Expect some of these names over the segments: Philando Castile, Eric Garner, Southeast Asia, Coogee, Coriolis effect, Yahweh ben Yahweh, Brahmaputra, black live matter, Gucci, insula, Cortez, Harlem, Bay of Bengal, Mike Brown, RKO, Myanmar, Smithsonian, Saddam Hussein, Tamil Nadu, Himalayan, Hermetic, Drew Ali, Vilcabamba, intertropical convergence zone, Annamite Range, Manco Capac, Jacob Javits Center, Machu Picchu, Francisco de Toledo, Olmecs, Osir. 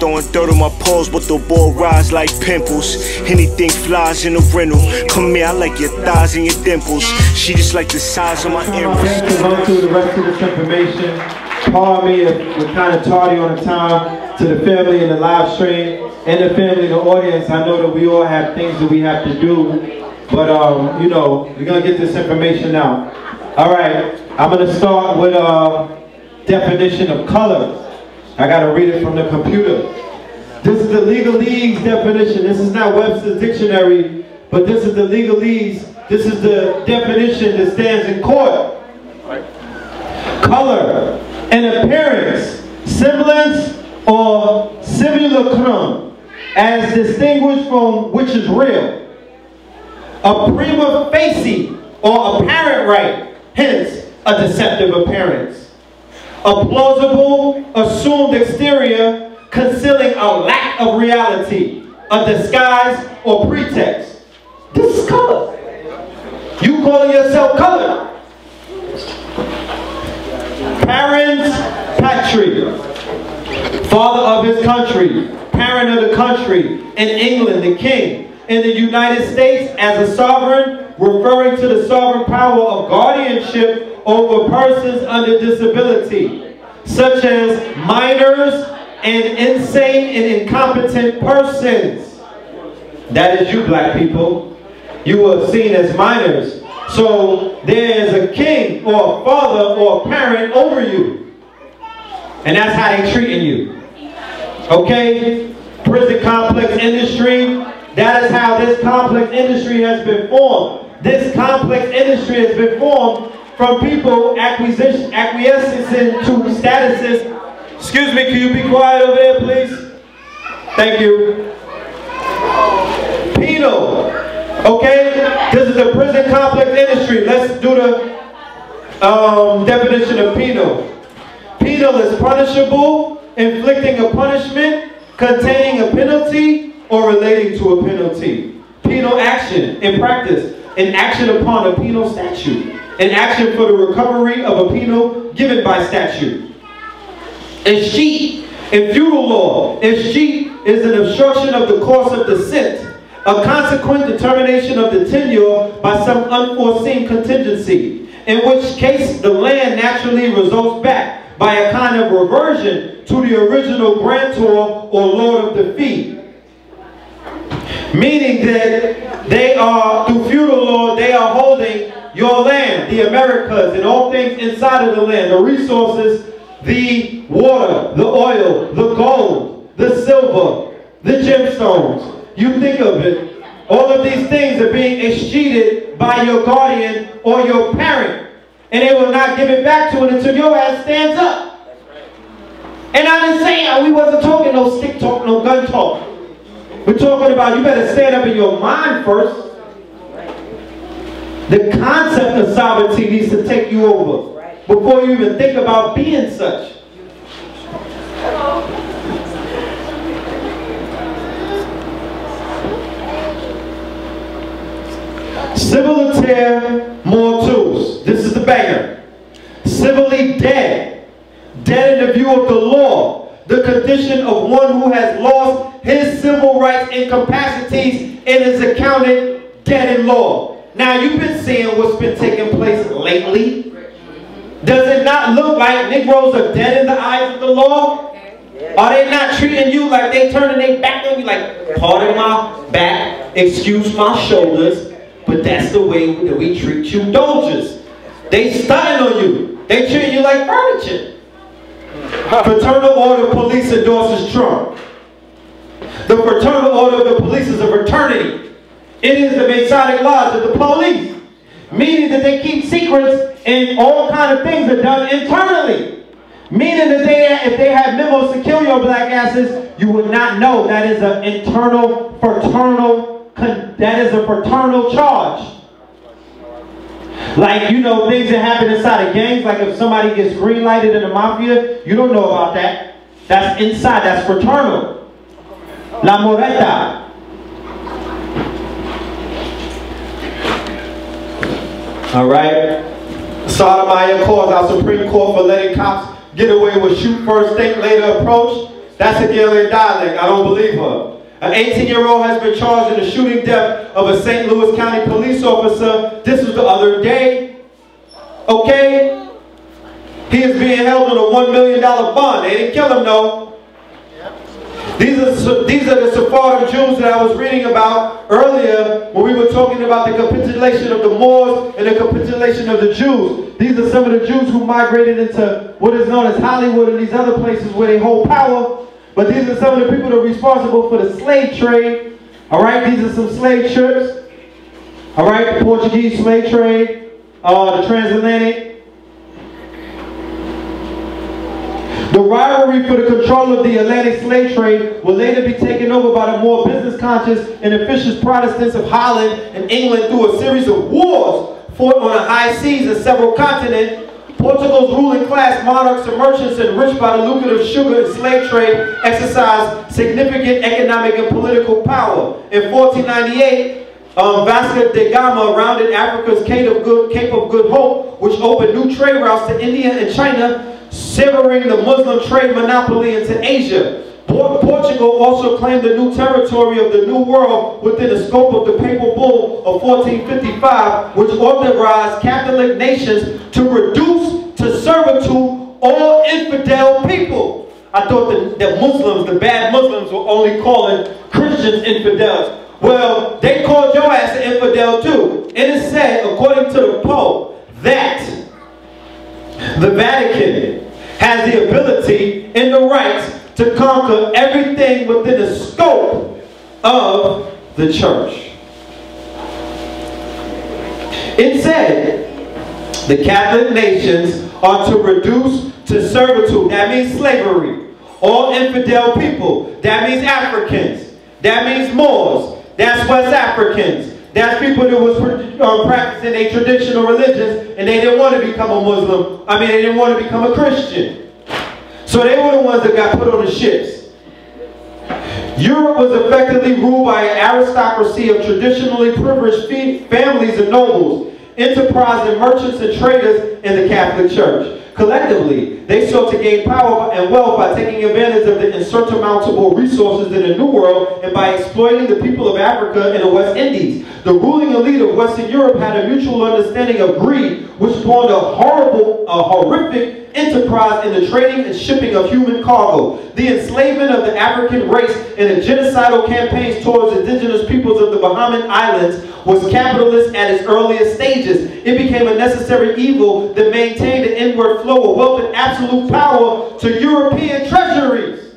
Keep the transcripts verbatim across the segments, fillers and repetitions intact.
Throwing dirt on my paws, but the ball rides like pimples. Anything flies in the rental. Come here, I like your thighs and your dimples. She just like the size of my earrings. Thank you. Run through the rest of this information. Pardon me if we're kind of tardy on the time. To the family in the live stream, and the family in the audience, I know that we all have things that we have to do. But, um, you know, we're going to get this information out. All right, I'm going to start with a definition of color. I got to read it from the computer. This is the legalese definition. This is not Webster's dictionary, but this is the legalese. This is the definition that stands in court. Color, an appearance, semblance, or simulacrum, as distinguished from which is real. A prima facie, or apparent right, hence a deceptive appearance. A plausible, assumed exterior, concealing a lack of reality, a disguise or pretext. This is color. You calling yourself color. Parents, patria, father of his country, parent of the country, in England, the king. In the United States, as a sovereign, referring to the sovereign power of guardianship over persons under disability, such as minors and insane and incompetent persons. That is you, black people. You are seen as minors. So there is a king or a father or a parent over you. And that's how they're treating you. Okay? Prison complex industry. That is how this complex industry has been formed. This complex industry has been formed from people acquisition, acquiescing to statuses. Excuse me, can you be quiet over there, please? Thank you. Penal. Okay? This is the prison complex industry. Let's do the um, definition of penal. Penal is punishable, inflicting a punishment, containing a penalty, or relating to a penalty. Penal action, in practice, an action upon a penal statute, an action for the recovery of a penal given by statute. Escheat, in feudal law, escheat is an obstruction of the course of descent, a consequent determination of the tenure by some unforeseen contingency, in which case the land naturally results back by a kind of reversion to the original grantor or lord of the fee. Meaning that they are, through feudal law, they are holding your land, the Americas, and all things inside of the land, the resources, the water, the oil, the gold, the silver, the gemstones. You think of it. All of these things are being escheated by your guardian or your parent, and they will not give it back to it until your ass stands up. And I didn't say we wasn't talking no stick talk, no gun talk. We're talking about you better stand up in your mind first. The concept of sovereignty needs to take you over before you even think about being such. Civilly tear more tools. This is the banger. Civilly dead. Dead in the view of the law. The condition of one who has lost his civil rights and capacities and is accounted dead in law. Now you've been seeing what's been taking place lately. Does it not look like Negroes are dead in the eyes of the law? Are they not treating you like they turning their back on you? Like, pardon my back, excuse my shoulders, but that's the way that we treat you Dodgers. They stunning on you. They treat you like furniture. Fraternal order of police endorses Trump. The fraternal order of the police is a fraternity. It is the Masonic lodge of the police, meaning that they keep secrets and all kind of things are done internally. Meaning that they, if they have memos to kill your black asses, you would not know. That is an internal fraternal. That is a fraternal charge. Like, you know, things that happen inside of gangs, like if somebody gets green-lighted in the mafia, you don't know about that. That's inside, that's fraternal. La Moretta. Alright. Sotomayor calls our Supreme Court for letting cops get away with shoot first, think later approach. That's a Ghanaian dialect. I don't believe her. An eighteen-year-old has been charged in the shooting death of a Saint Louis County police officer. This was the other day. Okay? He is being held on a one million dollar bond. They didn't kill him, though. These are, these are the Sephardic Jews that I was reading about earlier when we were talking about the capitulation of the Moors and the capitulation of the Jews. These are some of the Jews who migrated into what is known as Hollywood and these other places where they hold power. But these are some of the people that are responsible for the slave trade. Alright, these are some slave ships. Alright, the Portuguese slave trade, uh, the transatlantic. The rivalry for the control of the Atlantic slave trade will later be taken over by the more business-conscious and ambitious Protestants of Holland and England through a series of wars fought on the high seas and several continents. Portugal's ruling class, monarchs and merchants enriched by the lucrative sugar and slave trade exercised significant economic and political power. In fourteen ninety-eight, Um, Vasco da Gama rounded Africa's Cape of, Good, Cape of Good Hope, which opened new trade routes to India and China, severing the Muslim trade monopoly into Asia. Port Portugal also claimed the new territory of the New World within the scope of the Papal Bull of fourteen fifty-five, which authorized Catholic nations to reduce to servitude all infidel people. I thought that, that Muslims, the bad Muslims, were only calling Christians infidels. Well, they called your ass an infidel too. It is said, according to the Pope, that the Vatican has the ability and the right to conquer everything within the scope of the church. It said the Catholic nations are to reduce to servitude. That means slavery. All infidel people. That means Africans. That means Moors. That's West Africans. That's people that was uh, practicing their traditional religions and they didn't want to become a Muslim. I mean, they didn't want to become a Christian. So they were the ones that got put on the ships. Europe was effectively ruled by an aristocracy of traditionally privileged families and nobles, enterprising and merchants and traders in the Catholic Church. Collectively, they sought to gain power and wealth by taking advantage of the insurmountable resources in the New World and by exploiting the people of Africa and the West Indies. The ruling elite of Western Europe had a mutual understanding of greed, which spawned a horrible, a horrific enterprise in the trading and shipping of human cargo. The enslavement of the African race and the genocidal campaigns towards indigenous peoples of the Bahamian Islands was capitalist at its earliest stages. It became a necessary evil that maintained the inward flow of wealth and absolute power to European treasuries.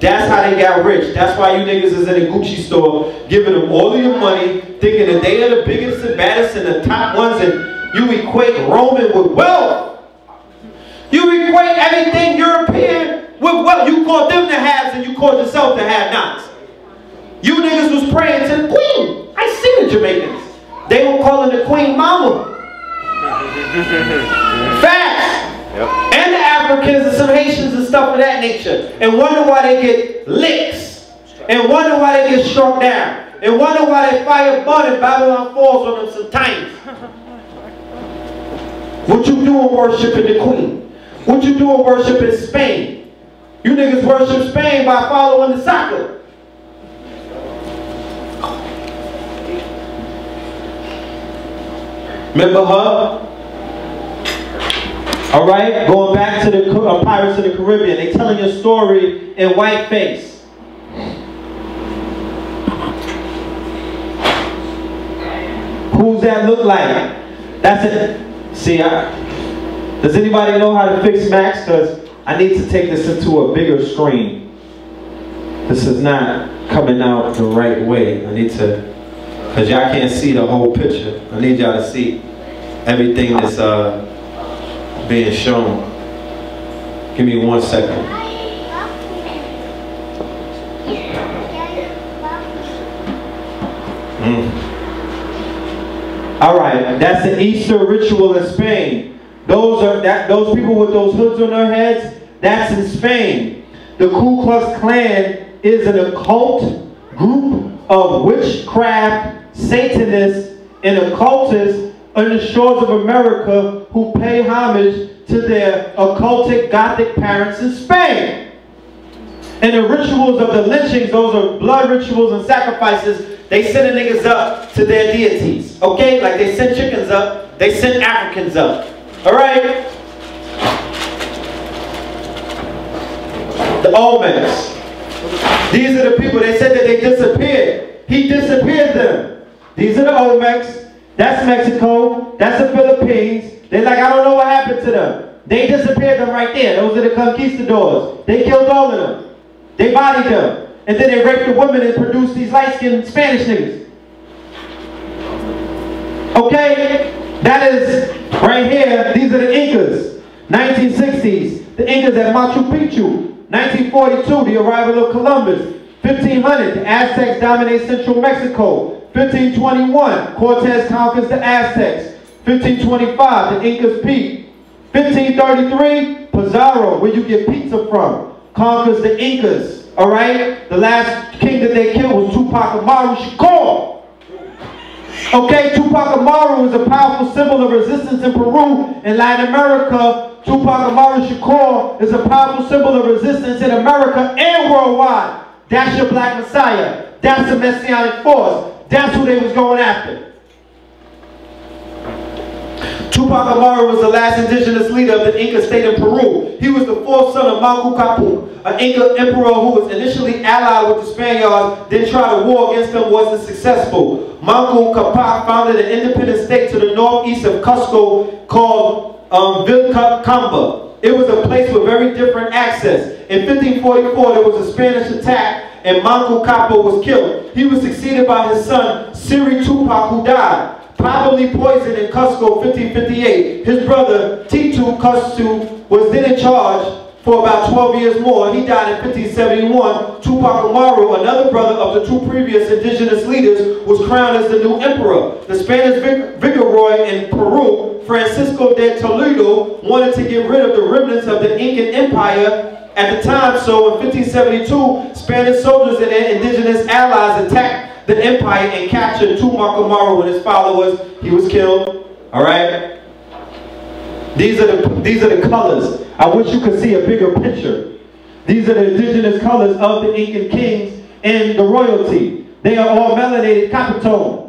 That's how they got rich. That's why you niggas is in a Gucci store giving them all of your money, thinking that they are the biggest and baddest and the top ones, and you equate Roman with wealth. You equate everything European with wealth. You call them the haves and you call yourself the have-nots. You niggas was praying to the queen. I see the Jamaicans. They were calling the queen mama. Facts. Yep. And the Africans and some Haitians and stuff of that nature. And wonder why they get licks. And wonder why they get struck down. And wonder why they fire butt and Babylon falls on them sometimes. What you doing worshiping the queen? What you doing worshiping Spain? You niggas worship Spain by following the soccer. Remember her? Alright? Going back to the uh, Pirates of the Caribbean. They telling your story in whiteface. Who's that look like? That's it. See, I, does anybody know how to fix Max? Because I need to take this into a bigger screen. This is not coming out the right way. I need to... Because y'all can't see the whole picture. I need y'all to see everything that's uh, being shown. Give me one second. Mm. Alright, that's the Easter ritual in Spain. Those are that those people with those hoods on their heads, that's in Spain. The Ku Klux Klan is an occult group of witchcraft, Satanists, and occultists on the shores of America who pay homage to their occultic Gothic parents in Spain. And the rituals of the lynchings, those are blood rituals and sacrifices. They send the niggas up to their deities. Okay? Like they sent chickens up, they sent Africans up. Alright? The Olmecs. These are the people, they said that they disappeared. He disappeared them. These are the Olmecs. That's Mexico. That's the Philippines. They're like, I don't know what happened to them. They disappeared them right there. Those are the conquistadors. They killed all of them. They bodied them. And then they raped the women and produced these light-skinned Spanish niggas. Okay? That is, right here, these are the Incas. nineteen sixties, the Incas at Machu Picchu. nineteen forty-two, the arrival of Columbus. fifteen hundred, the Aztecs dominate central Mexico. fifteen twenty-one, Cortez conquers the Aztecs. fifteen twenty-five, the Incas peak. fifteen thirty-three, Pizarro, where you get pizza from, conquers the Incas. All right? The last king that they killed was Tupac Amaru Shakur. Okay, Tupac Amaru is a powerful symbol of resistance in Peru and Latin America. Tupac Amaru Shakur is a powerful symbol of resistance in America and worldwide. That's your black messiah. That's the messianic force. That's who they was going after. Tupac Amaru was the last indigenous leader of the Inca state in Peru. He was the fourth son of Manco Capac, an Inca emperor who was initially allied with the Spaniards, then tried a war against them, wasn't successful. Manco Capac founded an independent state to the northeast of Cusco called um, Vilcabamba. It was a place with very different access. In fifteen forty-four, there was a Spanish attack and Manco Capac was killed. He was succeeded by his son, Siri Tupac, who died, probably poisoned in Cusco, fifteen fifty-eight. His brother, Titu Custu, was then in charge for about twelve years more. He died in fifteen seventy-one. Tupac Amaru, another brother of the two previous indigenous leaders, was crowned as the new emperor. The Spanish vic viceroy in Peru, Francisco de Toledo, wanted to get rid of the remnants of the Incan Empire at the time, so in fifteen seventy-two, Spanish soldiers and their indigenous allies attacked the empire and captured Tupac Amaru and his followers. He was killed. Alright? These are the these are the colors. I wish you could see a bigger picture. These are the indigenous colors of the Incan kings and the royalty. They are all melanated copper tone.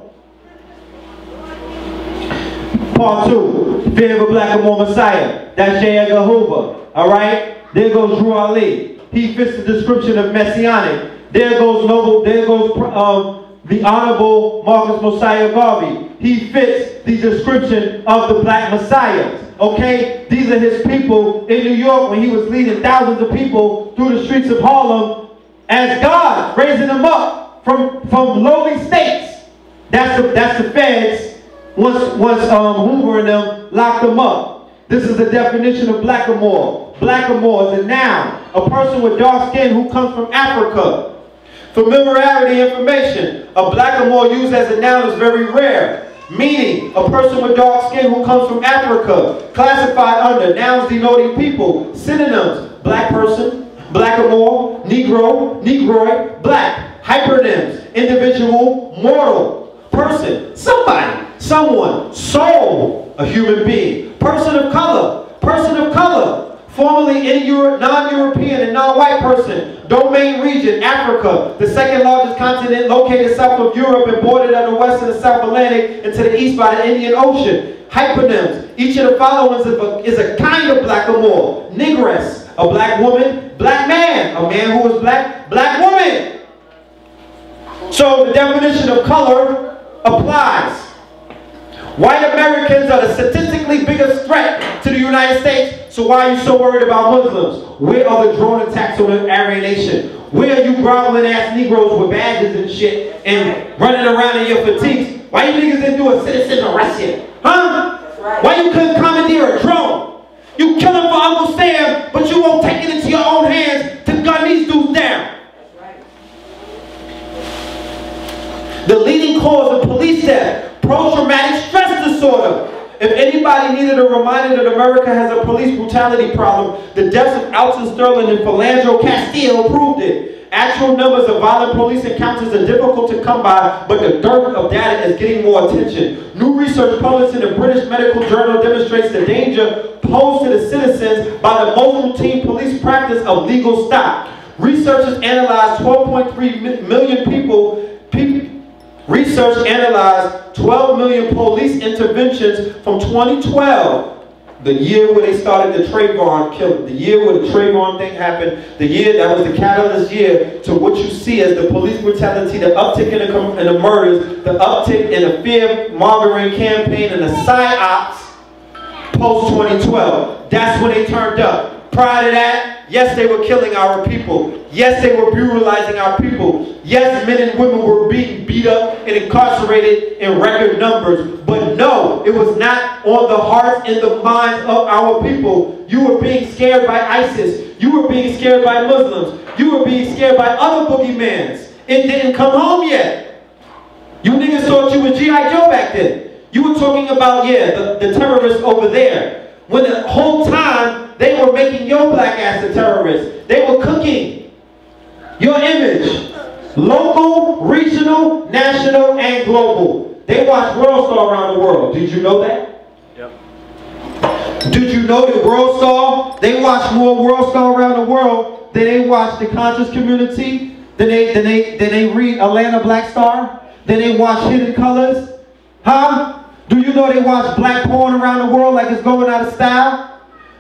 Part two, Fear of a Blackamoor Messiah. That's J. Edgar Hoover. Alright? There goes Drew Ali. He fits the description of Messianic. There goes Noble, there goes um, the Honorable Marcus Mosiah Garvey. He fits the description of the Black Messiahs. Okay? These are his people in New York when he was leading thousands of people through the streets of Harlem as God, raising them up from, from lowly states. That's the, that's the feds. Once, once um, Hoover and them locked them up. This is the definition of blackamoor. Blackamoor is a noun, a person with dark skin who comes from Africa. Familiarity information. A blackamoor used as a noun is very rare. Meaning, a person with dark skin who comes from Africa. Classified under nouns denoting people. Synonyms, black person, blackamoor, negro, negroid, black. Hypernyms, individual, mortal, person, somebody. Someone, soul, a human being, person of color, person of color, formerly in Europe, non-European and non-white person, domain region, Africa, the second largest continent located south of Europe and bordered on the west and the South Atlantic and to the east by the Indian Ocean. Hypernyms, each of the following is a kind of blackamoor, negress, a black woman, black man, a man who is black, black woman. So the definition of color applies. White Americans are the statistically biggest threat to the United States, so why are you so worried about Muslims? Where are the drone attacks on the Aryan nation? Where are you groveling ass Negroes with badges and shit and running around in your fatigues? Why you niggas didn't do a citizen arrest yet? Huh? Right. Why you couldn't commandeer a drone? You killing for Uncle Sam, but you won't take it into your own hands to gun these dudes down. Right. The leading cause of police death. Post-traumatic stress disorder. If anybody needed a reminder that America has a police brutality problem, the deaths of Alton Sterling and Philando Castile proved it. Actual numbers of violent police encounters are difficult to come by, but the dearth of data is getting more attention. New research published in the British Medical Journal demonstrates the danger posed to the citizens by the most routine police practice of legal stop. Researchers analyzed twelve point three million people, people Research analyzed twelve million police interventions from twenty twelve, the year where they started the Trayvon killing, the year where the Trayvon thing happened, the year that was the catalyst year to what you see as the police brutality, the uptick in the, in the murders, the uptick in the fear-mongering campaign and the psyops post twenty twelve. That's when they turned up. Prior to that, yes, they were killing our people. Yes, they were brutalizing our people. Yes, men and women were being beat up and incarcerated in record numbers. But no, it was not on the hearts and the minds of our people. You were being scared by ISIS. You were being scared by Muslims. You were being scared by other boogeymans. It didn't come home yet. You niggas thought you were G I Joe back then. You were talking about, yeah, the, the terrorists over there. When the whole time, they were making your black ass a terrorist. They were cooking your image. Local, regional, national, and global. They watched World Star around the world. Did you know that? Yep. Did you know that World Star, they watched more World Star around the world than they watched the conscious community, than they, than they, than they read Atlanta Black Star, than they watched Hidden Colors? Huh? Do you know they watch black porn around the world like it's going out of style?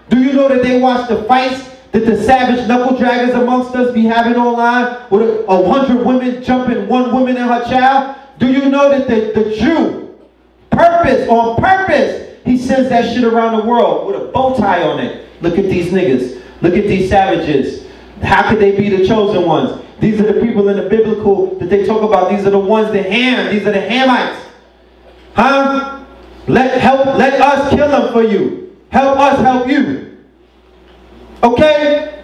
Do you know that they watch the fights that the savage knuckle-draggers amongst us be having online with a hundred women jumping one woman and her child? Do you know that the, the Jew, purpose, on purpose, he sends that shit around the world with a bow tie on it? Look at these niggas. Look at these savages. How could they be the chosen ones? These are the people in the biblical that they talk about. These are the ones, the Ham. These are the Hamites. Huh? Let, help, let us kill them for you. Help us help you. Okay?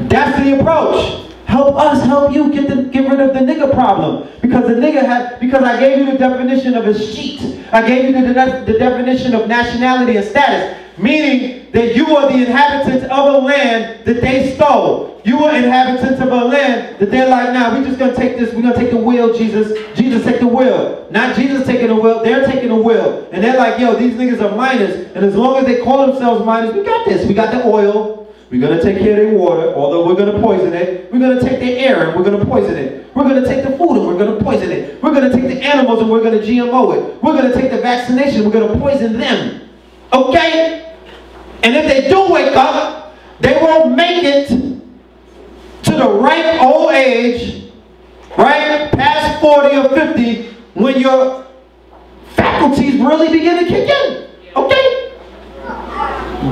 That's the approach. Help us help you get the, get rid of the nigga problem. Because the nigga had, because I gave you the definition of a sheet. I gave you the, the, the definition of nationality and status. Meaning that you are the inhabitants of a land that they stole. You are inhabitants of a land that they're like, nah, we're just going to take this. We're going to take the wheel, Jesus. Jesus, take the wheel. Not Jesus taking the wheel. They're taking the wheel. And they're like, yo, these niggas are minors. And as long as they call themselves minors, we got this. We got the oil. We're going to take care of their water, although we're going to poison it. We're going to take their air and we're going to poison it. We're going to take the food and we're going to poison it. We're going to take the animals and we're going to G M O it. We're going to take the vaccination. We're going to poison them. Okay? And if they do wake up, they won't make it to the ripe old age, right, past forty or fifty, when your faculties really begin to kick in, okay?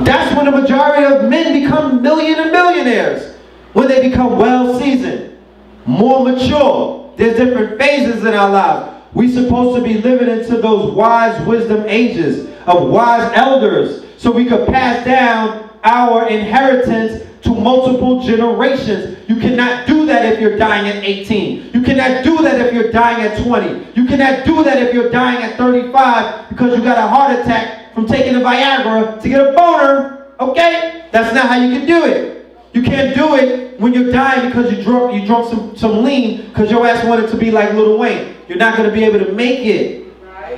That's when the majority of men become million and millionaires, when they become well-seasoned, more mature. There's different phases in our lives. We're supposed to be living into those wise wisdom ages of wise elders, so we could pass down our inheritance to multiple generations. You cannot do that if you're dying at eighteen. You cannot do that if you're dying at twenty. You cannot do that if you're dying at thirty-five because you got a heart attack from taking a Viagra to get a boner, okay? That's not how you can do it. You can't do it when you're dying because you drunk, you drunk some, some lean because your ass wanted to be like Lil Wayne. You're not gonna be able to make it,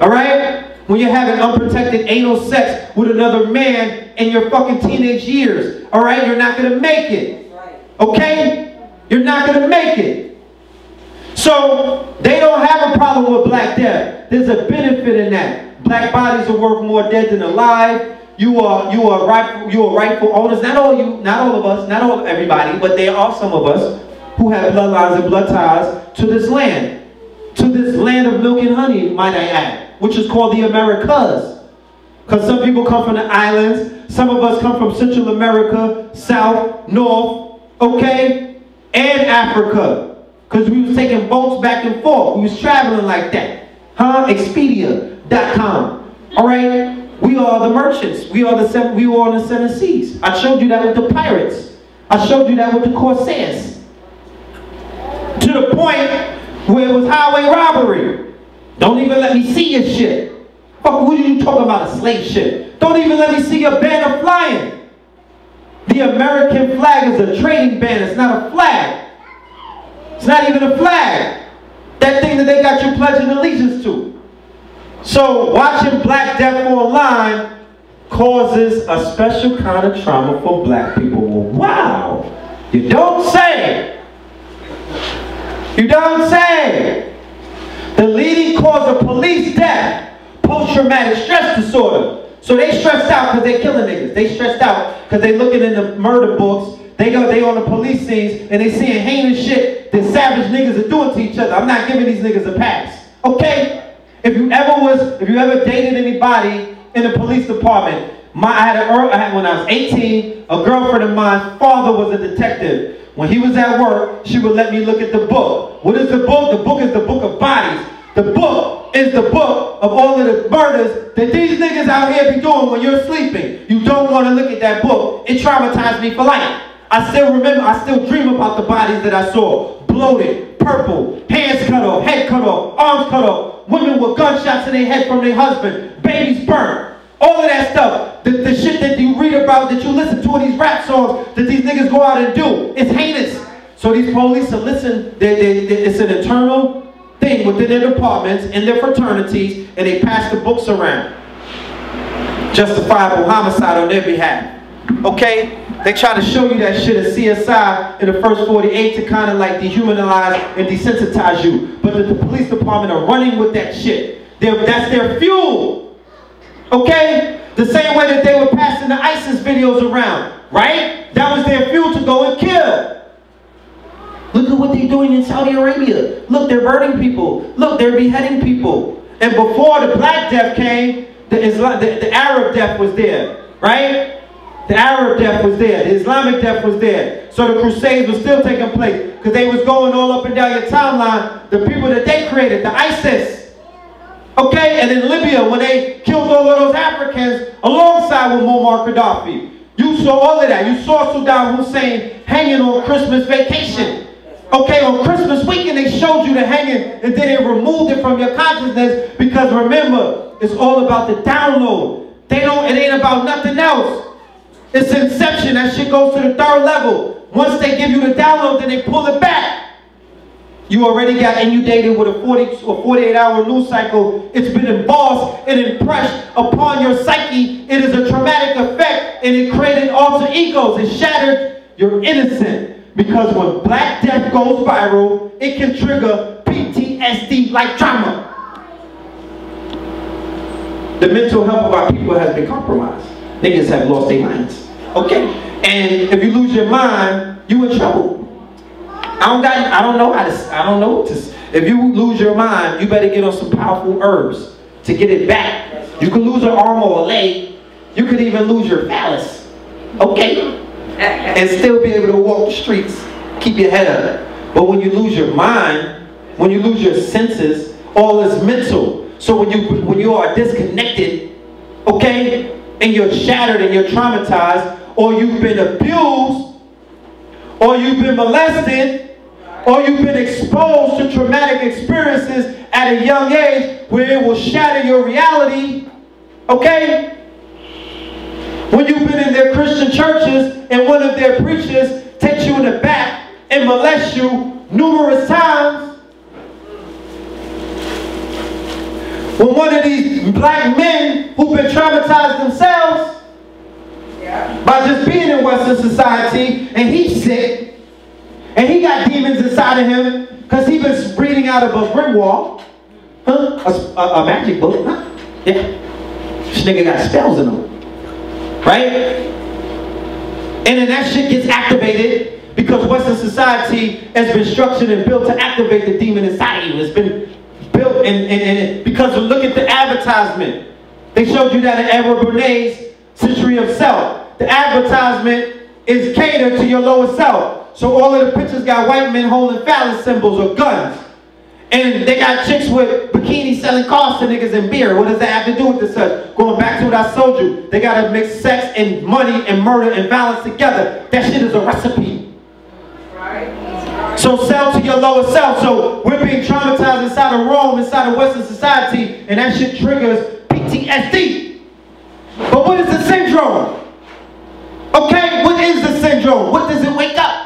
all right? When you're having unprotected anal sex with another man in your fucking teenage years, all right? You're not going to make it, okay? You're not going to make it. So they don't have a problem with black death. There's a benefit in that. Black bodies are worth more dead than alive. You are, you are rightful, you are rightful owners. Not all you, not all of us, not all everybody, but there are some of us who have bloodlines and blood ties to this land, to this land of milk and honey, might I add, which is called the Americas. Because some people come from the islands, some of us come from Central America, South, North, okay, and Africa. Because we was taking boats back and forth. We was traveling like that. Huh? Expedia dot com. All right? We are the merchants. We are the we were on the seven seas. I showed you that with the pirates. I showed you that with the corsairs. To the point where it was highway robbery. Don't even let me see your shit. Fuck, what are you talking about, a slave ship? Don't even let me see your banner flying. The American flag is a trading banner. It's not a flag. It's not even a flag. That thing that they got you pledging allegiance to. So watching Black Death online causes a special kind of trauma for black people. Wow. You don't say it. You know what I'm saying? The leading cause of police death, post-traumatic stress disorder. So they stressed out because they killing niggas. They stressed out because they looking in the murder books. They go, they on the police scenes and they seeing heinous shit that savage niggas are doing to each other. I'm not giving these niggas a pass. Okay? If you ever was, if you ever dated anybody in the police department, my, I had a, I had, when I was eighteen, a girlfriend of mine's father was a detective. When he was at work, she would let me look at the book. What is the book? The book is the book of bodies. The book is the book of all of the murders that these niggas out here be doing when you're sleeping. You don't want to look at that book. It traumatized me for life. I still remember, I still dream about the bodies that I saw. Bloated, purple, hands cut off, head cut off, arms cut off, women with gunshots in their head from their husband, babies burned. All of that stuff, the, the shit that you read about, that you listen to in these rap songs, that these niggas go out and do, it's heinous. So these police are listening, they, they, they, it's an internal thing within their departments, in their fraternities, and they pass the books around. Justifiable homicide on their behalf. Okay? They try to show you that shit in C S I in the first forty-eight to kind of like dehumanize and desensitize you. But the, the police department are running with that shit. They're, that's their fuel. Okay? The same way that they were passing the ISIS videos around. Right? That was their fuel to go and kill. Look at what they're doing in Saudi Arabia. Look, they're burning people. Look, they're beheading people. And before the Black Death came, the, Islam, the, the Arab Death was there, right? The Arab Death was there. The Islamic Death was there. So the Crusades were still taking place because they was going all up and down your timeline, the people that they created, the ISIS. Okay? And in Libya, when they killed all of those Africans alongside with Muammar Gaddafi. You saw all of that. You saw Saddam Hussein hanging on Christmas vacation. Okay, on Christmas weekend they showed you the hanging and then they removed it from your consciousness because remember, it's all about the download. They don't, it ain't about nothing else. It's inception, that shit goes to the third level. Once they give you the download, then they pull it back. You already got inundated with a forty or forty-eight hour news cycle. It's been embossed and impressed upon your psyche. It is a traumatic effect and it created alter egos. It shattered your innocence. Because when Black Death goes viral, it can trigger P T S D-like trauma. The mental health of our people has been compromised. Niggas have lost their minds. Okay? And if you lose your mind, you in trouble. I don't got, I don't know how to, I don't know what to, if you lose your mind, you better get on some powerful herbs to get it back. You can lose an arm or a leg. You could even lose your phallus. Okay? And still be able to walk the streets, keep your head up. But when you lose your mind, when you lose your senses, all is mental. So when you when you are disconnected, okay, and you're shattered and you're traumatized, or you've been abused, or you've been molested, or you've been exposed to traumatic experiences at a young age where it will shatter your reality, okay? When you've been in their Christian churches and one of their preachers takes you in the back and molests you numerous times. When one of these black men who've been traumatized themselves yeah. by just being in Western society and he's sick and he got demons inside of him because he's been reading out of a brick wall, huh? a, a, a magic book, huh? Yeah. This nigga got spells in him. Right? And then that shit gets activated because Western society has been structured and built to activate the demon inside you. It's been built and, and, and because look at the advertisement. They showed you that in Edward Bernays' Century of Self. The advertisement is catered to your lower self. So all of the pictures got white men holding phallus symbols or guns. And they got chicks with bikinis selling cars to niggas and beer. What does that have to do with this stuff? Going back to what I told you, they got to mix sex and money and murder and violence together. That shit is a recipe. Right. So sell to your lower self. So we're being traumatized inside of Rome, inside of Western society, and that shit triggers P T S D. But what is the syndrome? Okay, what is the syndrome? What does it wake up?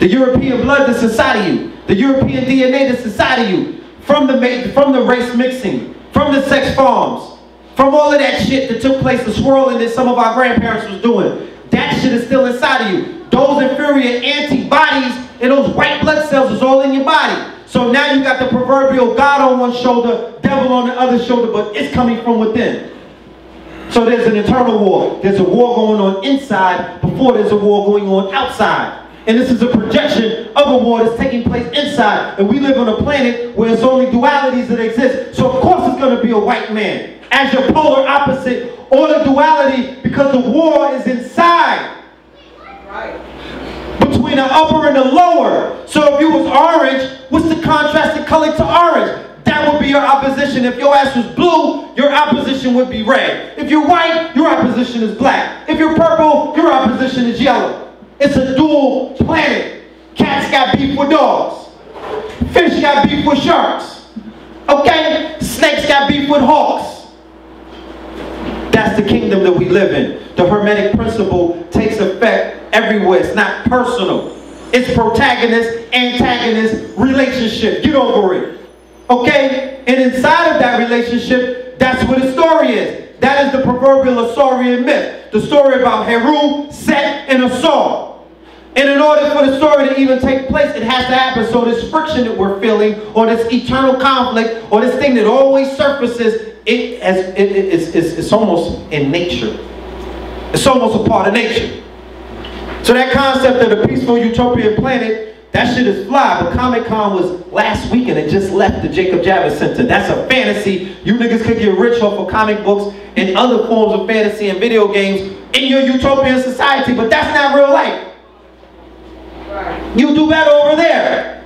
The European blood that's inside of you, the European D N A that's inside of you, from the, from the race mixing, from the sex farms, from all of that shit that took place, the swirling that some of our grandparents was doing, that shit is still inside of you. those inferior antibodies and those white blood cells is all in your body. So now you got the proverbial God on one shoulder, devil on the other shoulder, but it's coming from within. So there's an internal war. There's a war going on inside before there's a war going on outside. And this is a projection of a war that's taking place inside. And we live on a planet where it's only dualities that exist. So of course it's going to be a white man as your polar opposite or the duality, because the war is inside. Right. Between the upper and the lower. So if you was orange, what's the contrasting color to orange? That would be your opposition. If your ass was blue, your opposition would be red. If you're white, your opposition is black. If you're purple, your opposition is yellow. It's a dual planet. Cats got beef with dogs. Fish got beef with sharks. Okay? Snakes got beef with hawks. That's the kingdom that we live in. The Hermetic principle takes effect everywhere. It's not personal. It's protagonist, antagonist, relationship. Get over it. Okay? And inside of that relationship, that's what the story is. That is the proverbial Arthurian myth. The story about Heru, Set, and Osir. And in order for the story to even take place, it has to happen. So this friction that we're feeling, or this eternal conflict, or this thing that always surfaces, it as it, it, it's, it's, it's almost in nature. It's almost a part of nature. So that concept of the peaceful utopian planet, that shit is fly, but Comic-Con was last week and it just left the Jacob Javits Center. That's a fantasy. You niggas could get rich off of comic books and other forms of fantasy and video games in your utopian society, but that's not real life. You do better over there.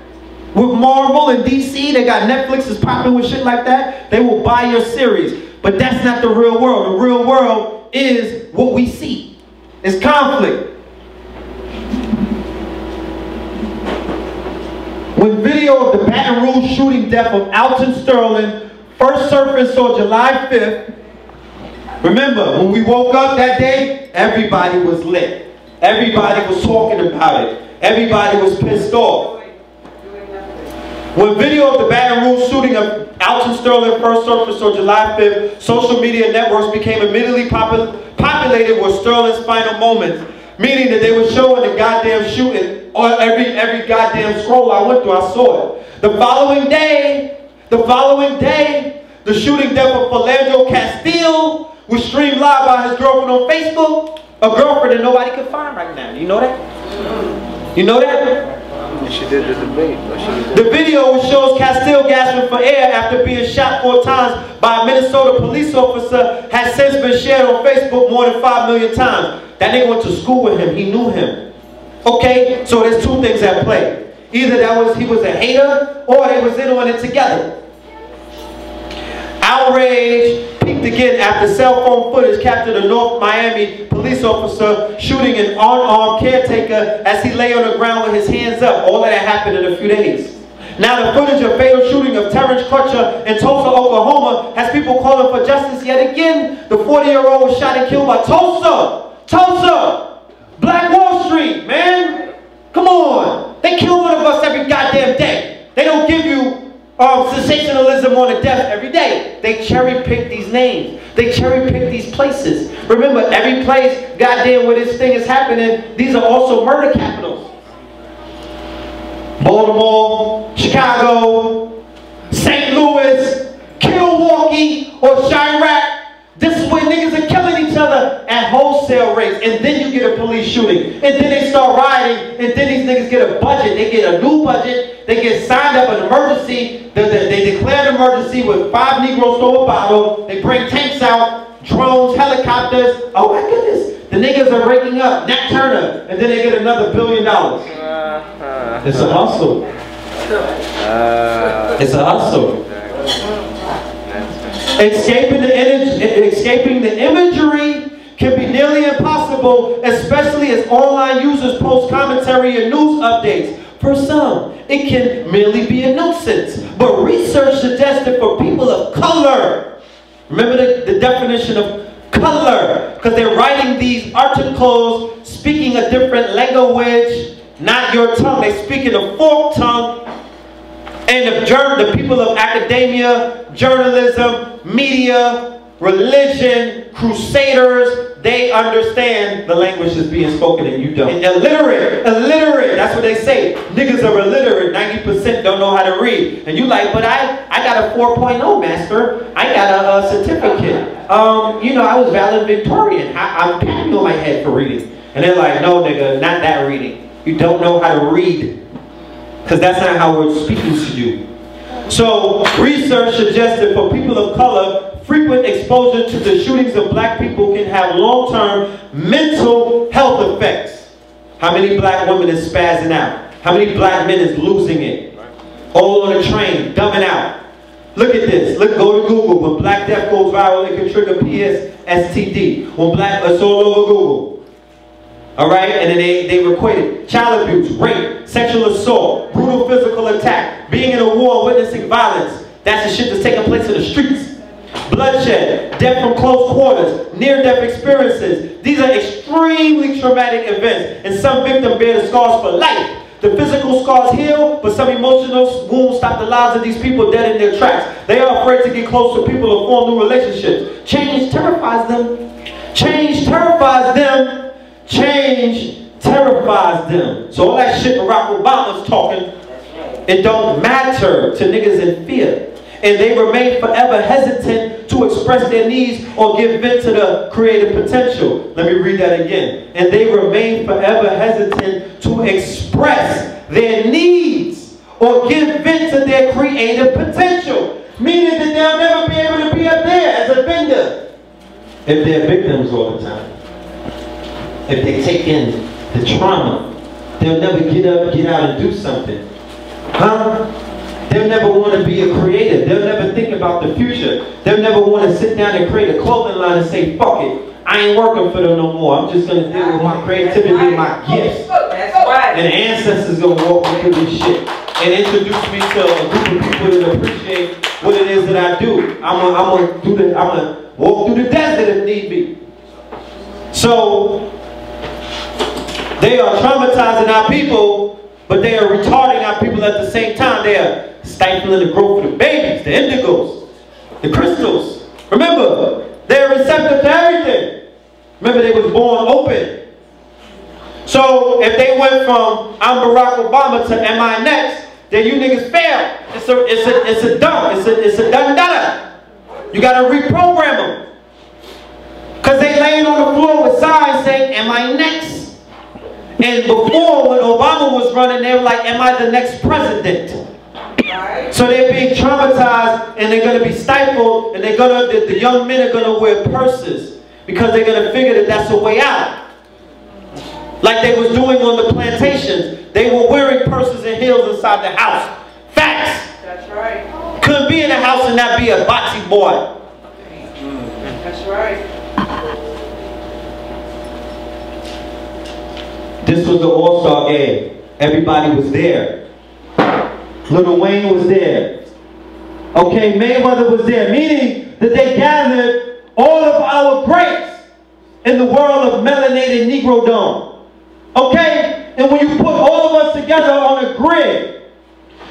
With Marvel and D C, they got Netflix is popping with shit like that. They will buy your series. But that's not the real world. The real world is what we see. It's conflict. When video of the Baton Rouge shooting death of Alton Sterling first surfaced on July fifth, remember, when we woke up that day, everybody was lit. Everybody was talking about it. Everybody was pissed off. When video of the Baton Rouge shooting of Alton Sterling first surfaced on July fifth, social media networks became immediately popul populated with Sterling's final moments, meaning that they were showing the goddamn shooting on every, every goddamn scroll I went through, I saw it. The following day, the following day, the shooting death of Philando Castile was streamed live by his girlfriend on Facebook, a girlfriend that nobody can find right now. You know that? You know that? She did the debate. The video shows Castile gasping for air after being shot four times by a Minnesota police officer has since been shared on Facebook more than five million times. That nigga went to school with him. He knew him. Okay? So there's two things at play. Either that was he was a hater or they was in on it together. Outrage peaked again after cell phone footage captured a North Miami police officer shooting an unarmed caretaker as he lay on the ground with his hands up. All of that happened in a few days. Now the footage of fatal shooting of Terrence Crutcher in Tulsa, Oklahoma has people calling for justice yet again. The forty-year-old was shot and killed by Tulsa. Tulsa! Black Wall Street, man! Come on! They kill one of us every goddamn day. They don't give you Um, sensationalism on the death every day. They cherry pick these names. They cherry pick these places. Remember, every place, goddamn, where this thing is happening, these are also murder capitals. Baltimore, Chicago, Saint Louis, Milwaukee, or Chirac. This is where niggas are killing each other at wholesale rates. And then you get a police shooting. And then they start rioting. And then these niggas get a budget. They get a new budget. They get signed up an emergency. They declare an emergency with five Negroes throw a bottle. They bring tanks out, drones, helicopters. Oh my goodness. The niggas are raking up Nat Turner. And then they get another billion dollars. Uh, uh, it's a hustle. Uh, it's a hustle. Escaping the, escaping the imagery can be nearly impossible, especially as online users post commentary and news updates. For some, it can merely be a nuisance, but research suggests that for people of color, remember the, the definition of color, because they're writing these articles, speaking a different language, not your tongue. They're speaking a forked tongue, and the, the people of academia, journalism, media, religion, crusaders, they understand the language that's being spoken and you don't. And illiterate, illiterate, that's what they say. Niggas are illiterate, ninety percent don't know how to read. And you like, but I, I got a four point oh, master. I got a, a certificate. Um, you know, I was valedictorian. I, I'm patting on my head for reading. And they're like, no, nigga, not that reading. You don't know how to read. Because that's not how we're speaking to you. So, research suggested for people of color, frequent exposure to the shootings of black people can have long-term mental health effects. How many black women is spazzing out? How many black men is losing it? All on a train, dumbing out. Look at this. Look, go to Google. When black death goes viral, it can trigger P T S D. When black, it's all over Google. All right? And then they, they equate it. Child abuse, rape, sexual assault, brutal physical attack, being in a war, witnessing violence. That's the shit that's taking place in the streets. Bloodshed, death from close quarters, near-death experiences. These are extremely traumatic events, and some victims bear the scars for life. The physical scars heal, but some emotional wounds stop the lives of these people dead in their tracks. They are afraid to get close to people or form new relationships. Change terrifies them. Change terrifies them. Change terrifies them. So all that shit Barack Obama's talking, it don't matter to niggas in fear. And they remain forever hesitant to express their needs or give vent to the creative potential. Let me read that again. And they remain forever hesitant to express their needs or give vent to their creative potential. Meaning that they'll never be able to be up there as a vendor. If they're victims all the time. If they take in the trauma, they'll never get up, get out and do something. Huh? They'll never want to be a creator. They'll never think about the future. They'll never want to sit down and create a clothing line and say, fuck it. I ain't working for them no more. I'm just going to deal with my creativity and my gifts. That's right. And the ancestors going to walk me through this shit and introduce me to a group of people that appreciate what it is that I do. I'm going to do the, I'm going to walk through the desert if need be. So, they are traumatizing our people, but they are retarding our people at the same time. They are stifling the growth of the babies, the indigos, the crystals. Remember, they are receptive to everything. Remember, they was born open. So if they went from I'm Barack Obama to am I next, then you niggas fail. It's a, it's a, it's a dump. It's a, it's a dun-dun. You gotta reprogram them. Cause they laying on the floor with signs saying, am I next? And before, when Obama was running, they were like, am I the next president? Right. So they're being traumatized, and they're going to be stifled, and they're gonna, the, the young men are going to wear purses because they're going to figure that that's a way out. Like they was doing on the plantations. They were wearing purses and heels inside the house. Facts. That's right. Couldn't be in the house and not be a boxy boy. That's right. This was the All-Star game. Everybody was there. Lil Wayne was there. Okay, Mayweather was there. Meaning that they gathered all of our greats in the world of melanated Negro dome. Okay? And when you put all of us together on a grid,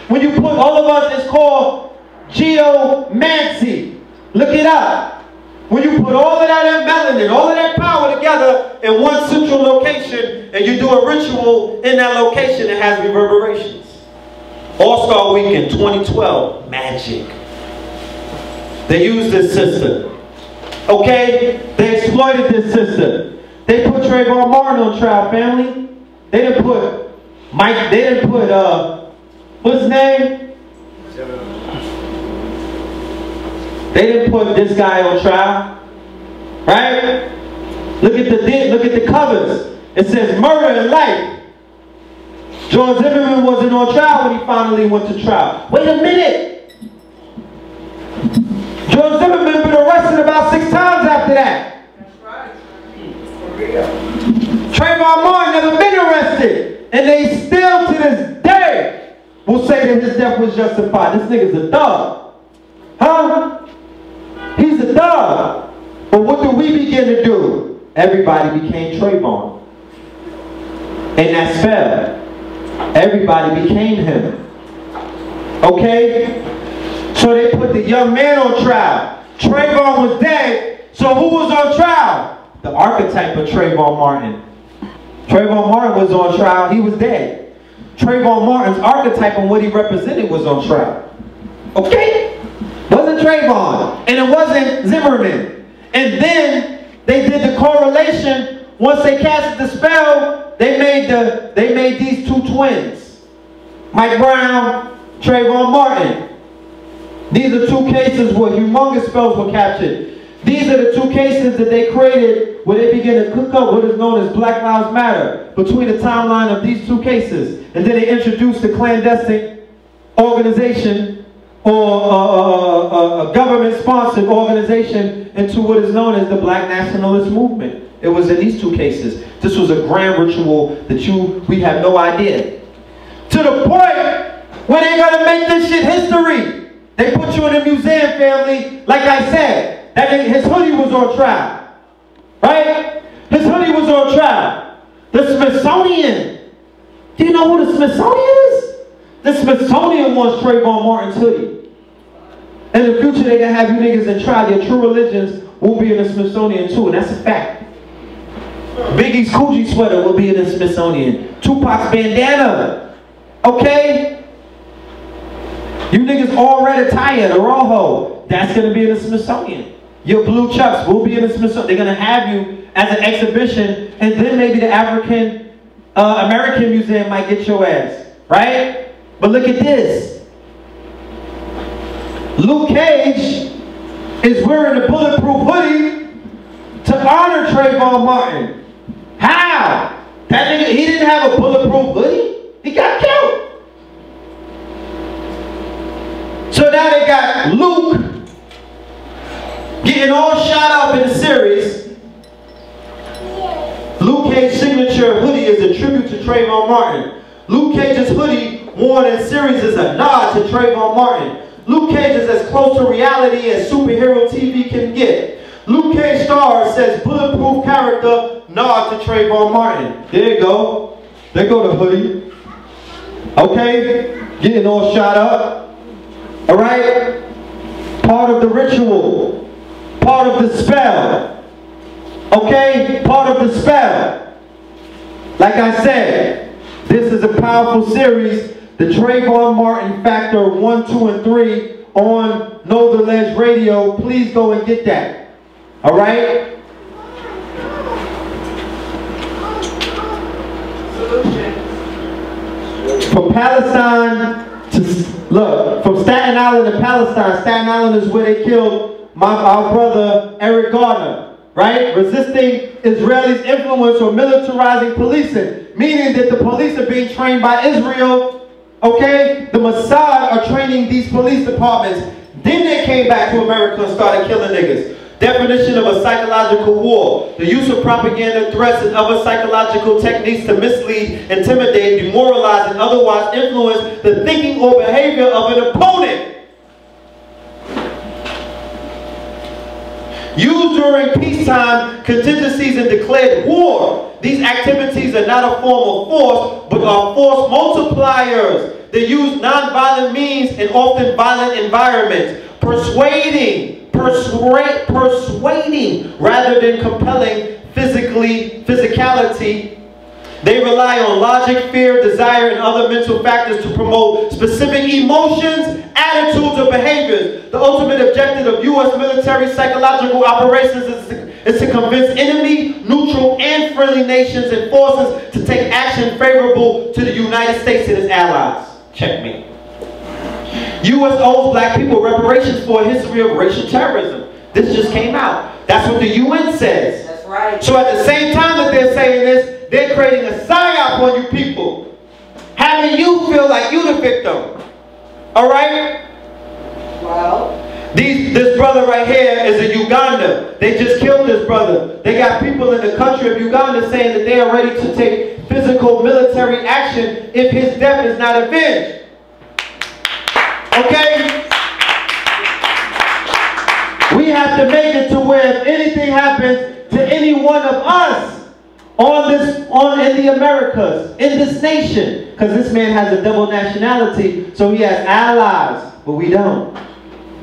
when you put all of us, it's called geomancy. Look it up. When you put all of that melanin, all of that power together in one central location and you do a ritual in that location, it has reverberations. All-Star Weekend twenty twelve, magic. They used this system. Okay? They exploited this system. They put Trayvon Martin on trial, family. They didn't put Mike, they didn't put, uh, what's his name? They didn't put this guy on trial. Right? Look at the look at the covers. It says murder and life. George Zimmerman wasn't on trial when he finally went to trial. Wait a minute. George Zimmerman been arrested about six times after that. That's right. For real. Trayvon Martin never been arrested. And they still to this day will say that his death was justified. This nigga's a thug. Huh? He's a thug. But what do we begin to do? Everybody became Trayvon. And that's fair. Everybody became him. Okay? So they put the young man on trial. Trayvon was dead, so who was on trial? the archetype of Trayvon Martin. Trayvon Martin was on trial, he was dead. Trayvon Martin's archetype and what he represented was on trial. Okay? Wasn't Trayvon, and it wasn't Zimmerman. And then they did the correlation. Once they cast the spell, they made the they made these two twins. Mike Brown, Trayvon Martin. These are two cases where humongous spells were captured. These are the two cases that they created where they began to cook up what is known as Black Lives Matter between the timeline of these two cases. And then they introduced the clandestine organization or a, a, a government-sponsored organization into what is known as the Black Nationalist Movement. It was in these two cases. This was a grand ritual that you, we have no idea. To the point where they're going to make this shit history. They put you in a museum, family, like I said. That nigga, his hoodie was on trial, right? His hoodie was on trial. The Smithsonian. Do you know who the Smithsonian is? The Smithsonian wants Trayvon Martin's hoodie. In the future, they're gonna have you niggas in trial. Your true religions will be in the Smithsonian too, and that's a fact. Biggie's Coogee sweater will be in the Smithsonian. Tupac's bandana, okay? You niggas all red attire, the Rojo, that's gonna be in the Smithsonian. Your blue chucks will be in the Smithsonian. They're going to have you as an exhibition, and then maybe the African uh, American Museum might get your ass, right? But look at this. Luke Cage is wearing a bulletproof hoodie to honor Trayvon Martin. How? That nigga, he didn't have a bulletproof hoodie? He got killed. So now they got Luke getting all shot up in the series. Luke Cage's signature hoodie is a tribute to Trayvon Martin. Luke Cage's hoodie worn in series is a nod to Trayvon Martin. Luke Cage is as close to reality as superhero T V can get. Luke Cage star says bulletproof character, nod to Trayvon Martin. There you go. There go the hoodie. Okay? Getting all shot up. Alright? Part of the ritual. Part of the spell. Okay? Part of the spell. Like I said, this is a powerful series. The Trayvon Martin Factor one, two, and three on Know The Ledge Radio. Please go and get that. Alright? From Palestine to, look, from Staten Island to Palestine. Staten Island is where they killed My, our brother Eric Garner, right? Resisting Israelis' influence or militarizing policing, meaning that the police are being trained by Israel, okay? The Mossad are training these police departments. Then they came back to America and started killing niggas. Definition of a psychological war. The use of propaganda, threats, and other psychological techniques to mislead, intimidate, demoralize, and otherwise influence the thinking or behavior of an opponent. Used during peacetime contingencies and declared war. These activities are not a form of force, but are force multipliers. They use nonviolent means in often violent environments. Persuading, persuade, persuading rather than compelling physically, physicality. They rely on logic, fear, desire, and other mental factors to promote specific emotions, attitudes, or behaviors. The ultimate objective of U S military psychological operations is to, is to convince enemy, neutral, and friendly nations and forces to take action favorable to the United States and its allies. Checkmate. U S owes black people reparations for a history of racial terrorism. This just came out. That's what the U N says. That's right. So at the same time that they're saying this, they're creating a psyop on you people, having you feel like you the victim. All right? Wow. These, this brother right here is in Uganda. They just killed this brother. They got people in the country of Uganda saying that they are ready to take physical military action if his death is not avenged. Okay? We have to make it to where if anything happens to any one of us, on this, on in the Americas, in this nation, because this man has a double nationality, so he has allies, but we don't.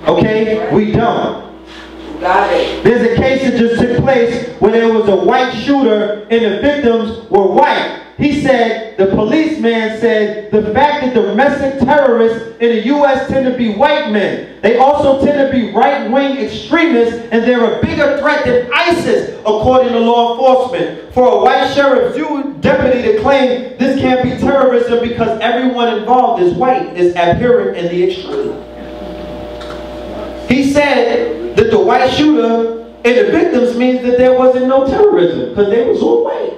Okay? We don't. Got it. There's a case that just took place where there was a white shooter and the victims were white. He said, the policeman said, the fact that domestic terrorists in the U S tend to be white men. They also tend to be right-wing extremists, and they're a bigger threat than ISIS, according to law enforcement. For a white sheriff's deputy to claim this can't be terrorism because everyone involved is white is abhorrent in the extreme. He said that the white shooter and the victims means that there wasn't no terrorism because they was all white.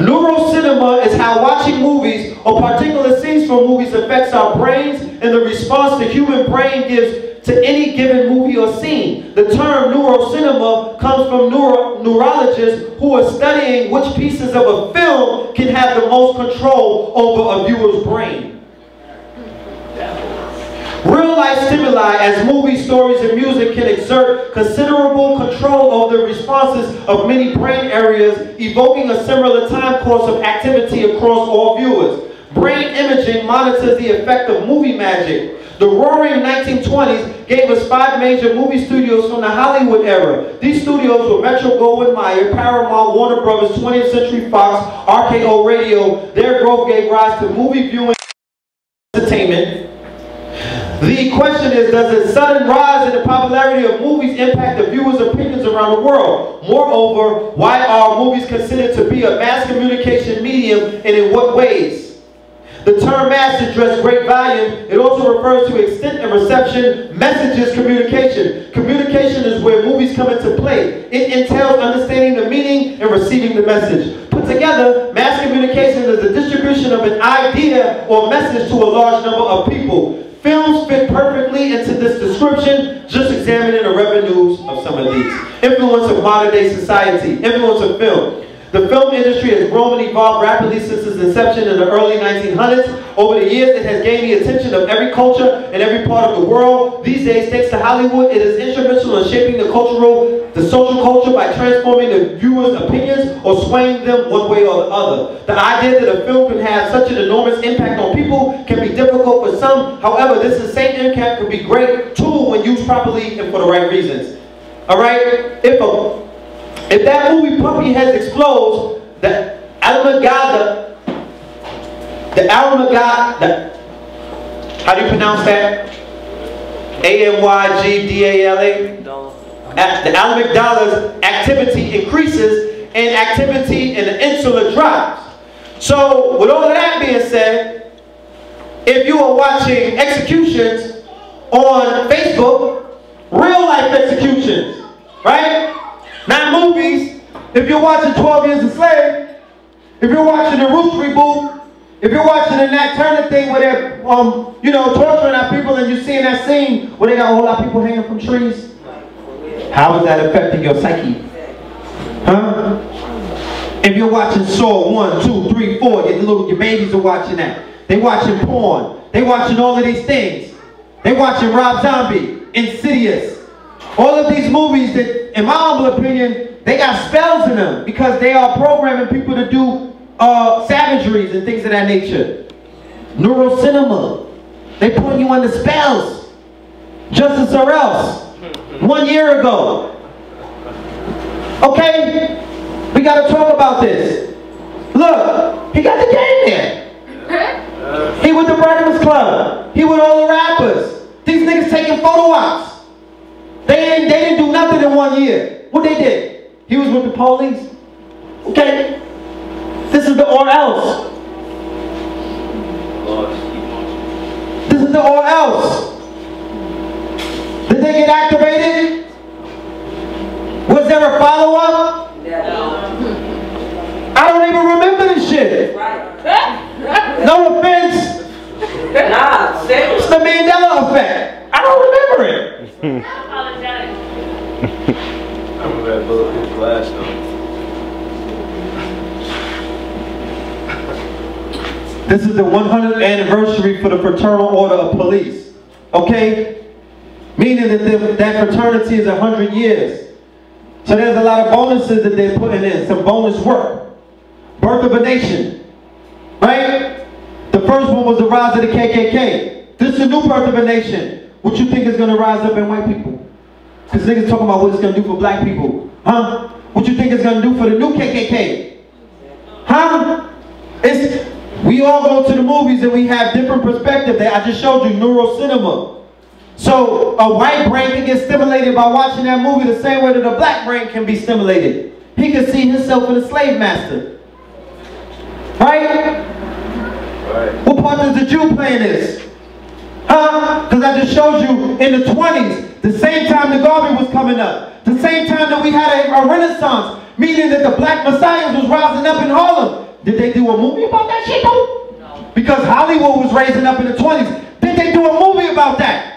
Neurocinema is how watching movies or particular scenes from movies affects our brains and the response the human brain gives to any given movie or scene. The term neurocinema comes from neuro neurologists who are studying which pieces of a film can have the most control over a viewer's brain. Real-life stimuli as movies, stories, and music can exert considerable control over the responses of many brain areas, evoking a similar time course of activity across all viewers. Brain imaging monitors the effect of movie magic. The roaring nineteen twenties gave us five major movie studios from the Hollywood era. These studios were Metro-Goldwyn-Mayer, Paramount, Warner Brothers, twentieth Century Fox, R K O Radio. Their growth gave rise to movie viewing entertainment. The question is, does the sudden rise in the popularity of movies impact the viewers' opinions around the world? Moreover, why are movies considered to be a mass communication medium and in what ways? The term mass addresses great volume. It also refers to extent and reception, messages, communication. Communication is where movies come into play. It entails understanding the meaning and receiving the message. Put together, mass communication is the distribution of an idea or message to a large number of people. Films fit perfectly into this description, just examining the revenues of some of these. Influence of modern day society, influence of film. The film industry has grown and evolved rapidly since its inception in the early nineteen hundreds. Over the years, it has gained the attention of every culture and every part of the world. These days, thanks to Hollywood, it is instrumental in shaping the cultural, the social culture by transforming the viewers' opinions or swaying them one way or the other. The idea that a film can have such an enormous impact on people can be difficult for some. However, this same impact can be great too when used properly and for the right reasons. All right? If a If that movie puppy has explodes, the Alamogada, the Alamogada, how do you pronounce that? A M Y G D A L A? The Alamogada's activity increases and activity in the insula drops. So, with all of that being said, if you are watching executions on Facebook, real life executions, right? Not movies. If you're watching twelve years a slave, if you're watching the Roots reboot, if you're watching the Nat Turner thing where they're, um, you know, torturing our people and you're seeing that scene where they got a whole lot of people hanging from trees, how is that affecting your psyche? Huh? If you're watching Saw one, two, three, four, your little, your babies are watching that. They watching porn. They watching all of these things. They watching Rob Zombie, Insidious. All of these movies that, in my humble opinion, they got spells in them because they are programming people to do uh, savageries and things of that nature. Neurocinema. They put you under spells. Justice or else. One year ago. Okay? We got to talk about this. Look, he got the game there. He with the Breakfast Club. He with all the rappers. These niggas taking photo ops. They didn't, they didn't do nothing in one year. What they did? He was with the police. Okay? This is the or else. This is the or else. Did they get activated? Was there a follow-up? No. I don't even remember this shit. No offense. Nah, it's the Mandela effect. I don't remember it. I remember that bulletproof glass though. This is the one hundredth anniversary for the Fraternal Order of Police. Okay? Meaning that the, that fraternity is one hundred years. So there's a lot of bonuses that they're putting in. Some bonus work. Birth of a Nation. Right? The first one was the rise of the K K K. This is the new birth of a nation. What you think is gonna rise up in white people? Cause niggas talking about what it's gonna do for black people. Huh? What you think it's gonna do for the new K K K? Huh? It's, we all go to the movies and we have different perspectives. That I just showed you, neurocinema. So a white brain can get stimulated by watching that movie the same way that a black brain can be stimulated. He can see himself in a slave master. Right? Right. What part does the Jew play in this? Huh? Because I just showed you in the twenties, the same time the garbage was coming up, the same time that we had a, a renaissance, meaning that the black messiahs was rising up in Harlem. Did they do a movie about that shit though? No. Because Hollywood was raising up in the twenties. Did they do a movie about that?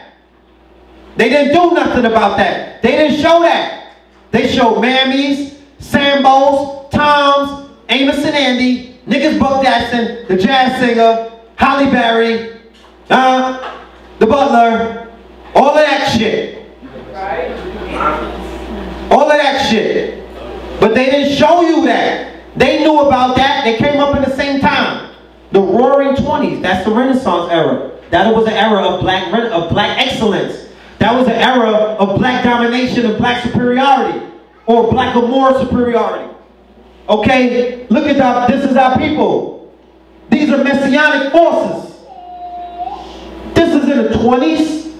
They didn't do nothing about that. They didn't show that. They showed Mammies, Sambos, Toms, Amos and Andy, niggas Buck Jackson, the jazz singer, Halle Berry, uh, the butler, all of that shit. Right. All of that shit. But they didn't show you that. They knew about that. They came up at the same time. The Roaring Twenties, that's the Renaissance era. That was an era of black, of black excellence. That was an era of black domination and black superiority. Or blackamoor superiority. Okay? Look at that. This is our people. These are messianic forces. This is in the twenties.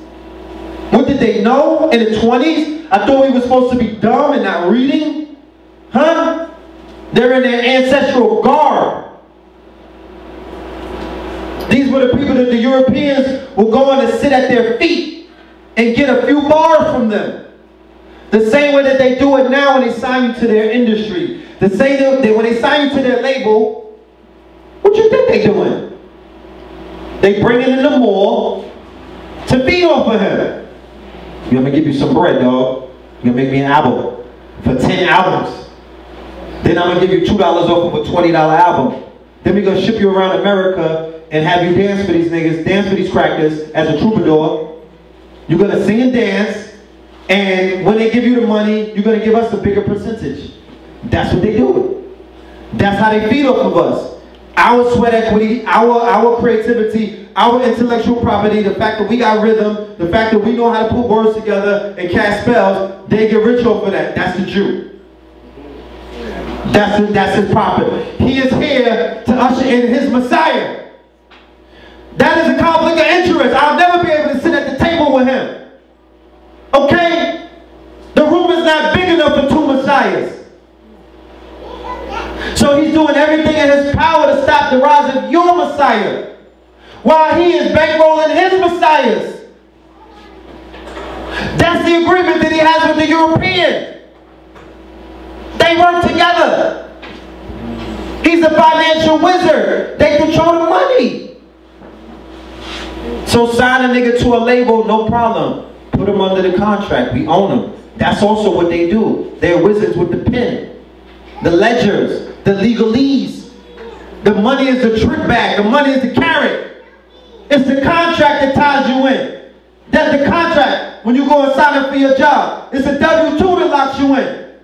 What did they know in the twenties? I thought we were supposed to be dumb and not reading. Huh? They're in their ancestral garb. These were the people that the Europeans were going to sit at their feet and get a few bars from them. The same way that they do it now when they sign you to their industry. The same that when they sign you to their label, what you think they doing? They bringing in the mall to feed off of him. You're gonna give you some bread, dog. You're gonna make me an album for ten albums. Then I'm gonna give you two dollars off of a twenty dollar album. Then we're gonna ship you around America and have you dance for these niggas, dance for these crackers as a troubadour. You're gonna sing and dance, and when they give you the money, you're gonna give us a bigger percentage. That's what they do. That's how they feed off of us. Our sweat equity, our, our creativity, our intellectual property, the fact that we got rhythm, the fact that we know how to put words together and cast spells, they get rich off of that. That's the Jew. That's his, that's his prophet. He is here to usher in his Messiah. That is a conflict of interest. I'll never be able to sit at the table with him. Okay? The room is not big enough for two Messiahs. So he's doing everything in his power to stop the rise of your Messiah, while he is bankrolling his Messiahs. That's the agreement that he has with the Europeans. They work together. He's a financial wizard. They control the money. So sign a nigga to a label, no problem. Put him under the contract. We own him. That's also what they do. They're wizards with the pen, the ledgers, the legalese. The money is the trick bag. The money is the carrot. It's the contract that ties you in. That's the contract when you go and sign up for your job. It's a W two that locks you in.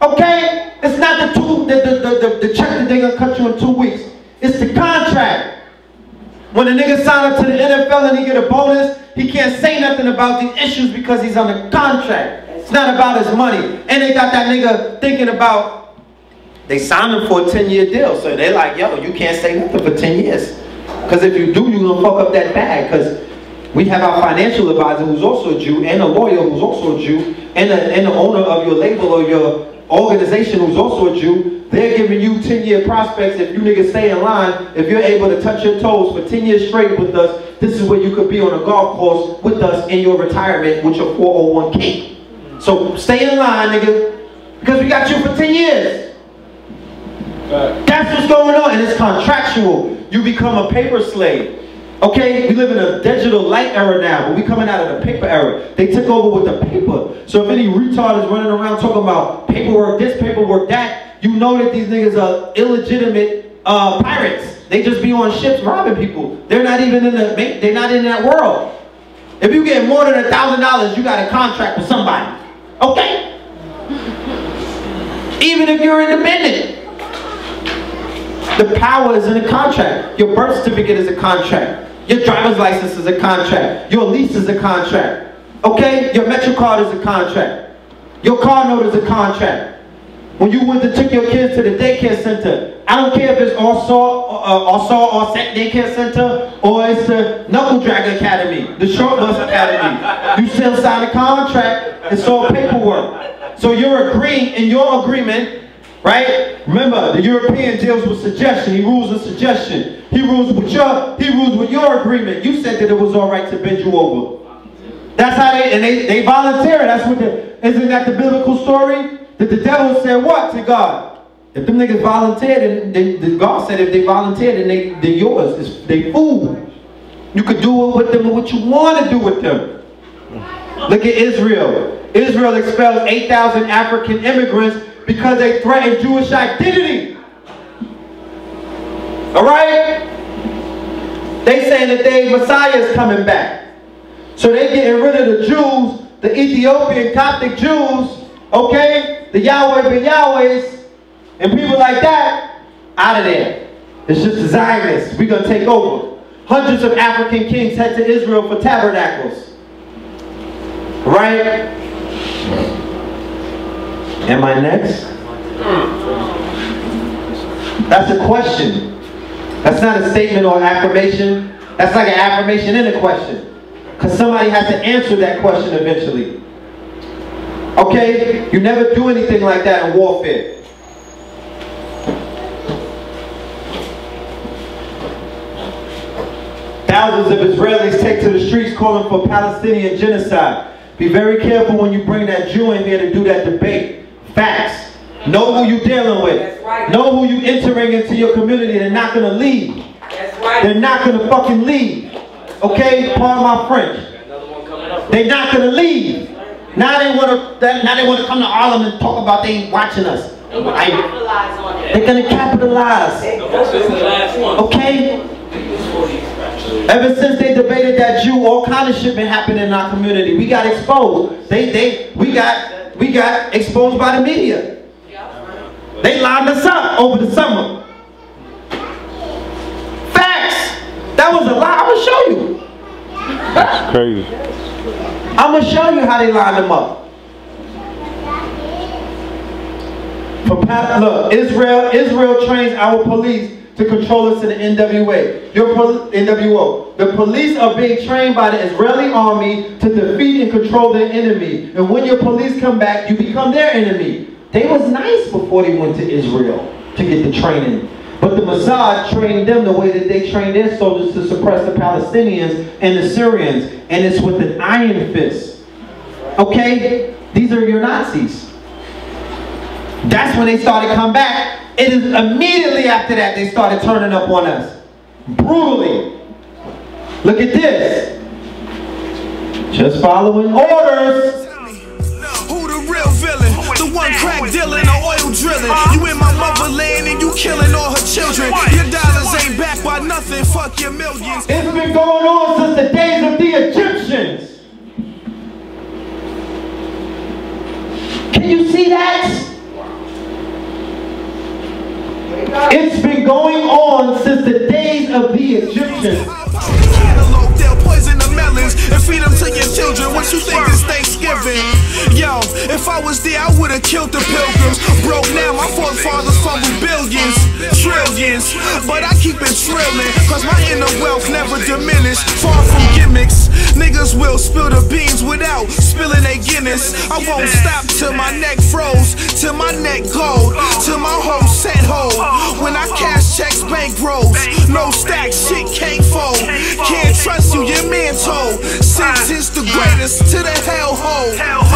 Okay? It's not the, two, the, the, the, the check that they're going to cut you in two weeks. It's the contract. When a nigga sign up to the N F L and he get a bonus, he can't say nothing about these issues because he's on a contract. It's not about his money. And they got that nigga thinking about, they signed him for a ten year deal. So they're like, yo, you can't say nothing for ten years. Because if you do, you're going to fuck up that bag. Because we have our financial advisor who's also a Jew, and a lawyer who's also a Jew, and the and the owner of your label or your organization who's also a Jew. They're giving you ten year prospects. If you niggas stay in line, if you're able to touch your toes for ten years straight with us, this is where you could be on a golf course with us in your retirement with your four oh one K. So stay in line, nigga, because we got you for ten years. Right. That's what's going on, and it's contractual. You become a paper slave. Okay, we live in a digital light era now, but we coming out of the paper era. They took over with the paper. So if any retard is running around talking about paperwork this, paperwork that, you know that these niggas are illegitimate uh, pirates. They just be on ships robbing people. They're not even in the, they're not in that world. If you get more than a thousand dollars, you got a contract with somebody. Okay? Even if you're independent. The power is in a contract. Your birth certificate is a contract. Your driver's license is a contract. Your lease is a contract. Okay? Your MetroCard is a contract. Your car note is a contract. When you went to take your kids to the daycare center, I don't care if it's all saw uh, or saw or set daycare center or it's the Knuckle Dragger Academy, the Short Bus Academy. You still sign a contract. It's all paperwork. So you're agreeing in your agreement. Right? Remember, the European deals with suggestion. He rules with suggestion. He rules with your, he rules with your agreement. You said that it was all right to bend you over. That's how they, and they, they volunteer. That's what the, isn't that the biblical story? That the devil said what to God? If them niggas volunteered, then, then God said if they volunteered, then they, they're yours. It's, they fool. You could do it with them what you want to do with them. Look at Israel. Israel expelled eight thousand African immigrants because they threaten Jewish identity. Alright? They saying that their Messiah is coming back. So they getting rid of the Jews, the Ethiopian Coptic Jews, okay? The Yahweh ben Yahwehs, and people like that, out of there. It's just the Zionists. We're going to take over. Hundreds of African kings head to Israel for tabernacles. Right? Am I next? That's a question. That's not a statement or an affirmation. That's like an affirmation and a question. Because somebody has to answer that question eventually. Okay? You never do anything like that in warfare. Thousands of Israelis take to the streets calling for Palestinian genocide. Be very careful when you bring that Jew in here to do that debate. Facts. Know who you're dealing with. That's right. Know who you're entering into your community. They're not going to leave. That's right. They're not going to fucking leave. Okay? Pardon my French. They're not going to leave. Now they want to Now they want to come to Harlem and talk about they ain't watching us. They're going to capitalize on it. They're going to capitalize. Okay? Ever since they debated that Jew, all kind of shit been happening in our community. We got exposed. They, they, we got, we got exposed by the media. They lined us up over the summer. Facts. That was a lie. I'm gonna show you. That's crazy. I'm gonna show you how they lined them up. From Pat, look, Israel, Israel trains our police to control us to the N W A. Your N W O. The police are being trained by the Israeli army to defeat and control their enemy. And when your police come back, you become their enemy. They was nice before they went to Israel to get the training. But the Mossad trained them the way that they trained their soldiers to suppress the Palestinians and the Syrians. And it's with an iron fist. Okay? These are your Nazis. That's when they started to come back. It is immediately after that they started turning up on us. Brutally. Look at this. Just following orders. Who the real villain? The one crack dealing or oil drilling. You in my motherland and you killing all her children. Your dollars ain't backed by nothing. Fuck your millions. It's been going on since the days of the Egyptians. Can you see that? It's been going on since the days of the Egyptians. They'll poison the melons and feed them to your children. What you think is Thanksgiving? Yo, if I was there, I would have killed the pilgrims. Broke now, my forefathers fumbled billions, trillions. But I keep it trilling, cause my inner wealth never diminished. Far from gimmicks. Niggas will spill the beans without spilling their Guinness. I won't stop till my neck froze, till my neck gold, till my whole set hold. When I cash checks, bank rolls, no stack, shit can't fold. Can't trust you, your man told. Since it's the greatest to the hellhole.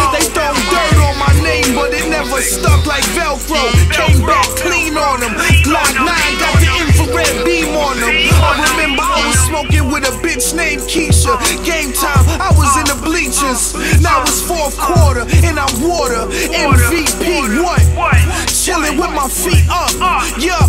They throw dirt on my name, but it never stuck like Velcro. Came back clean on them. Glock nine got the infrared beam on them. I remember I was smoking with a bitch named Keisha. Game time, I was in the bleachers. Now it's fourth quarter and I'm water. M V P, what? Chilling with my feet up. Yeah,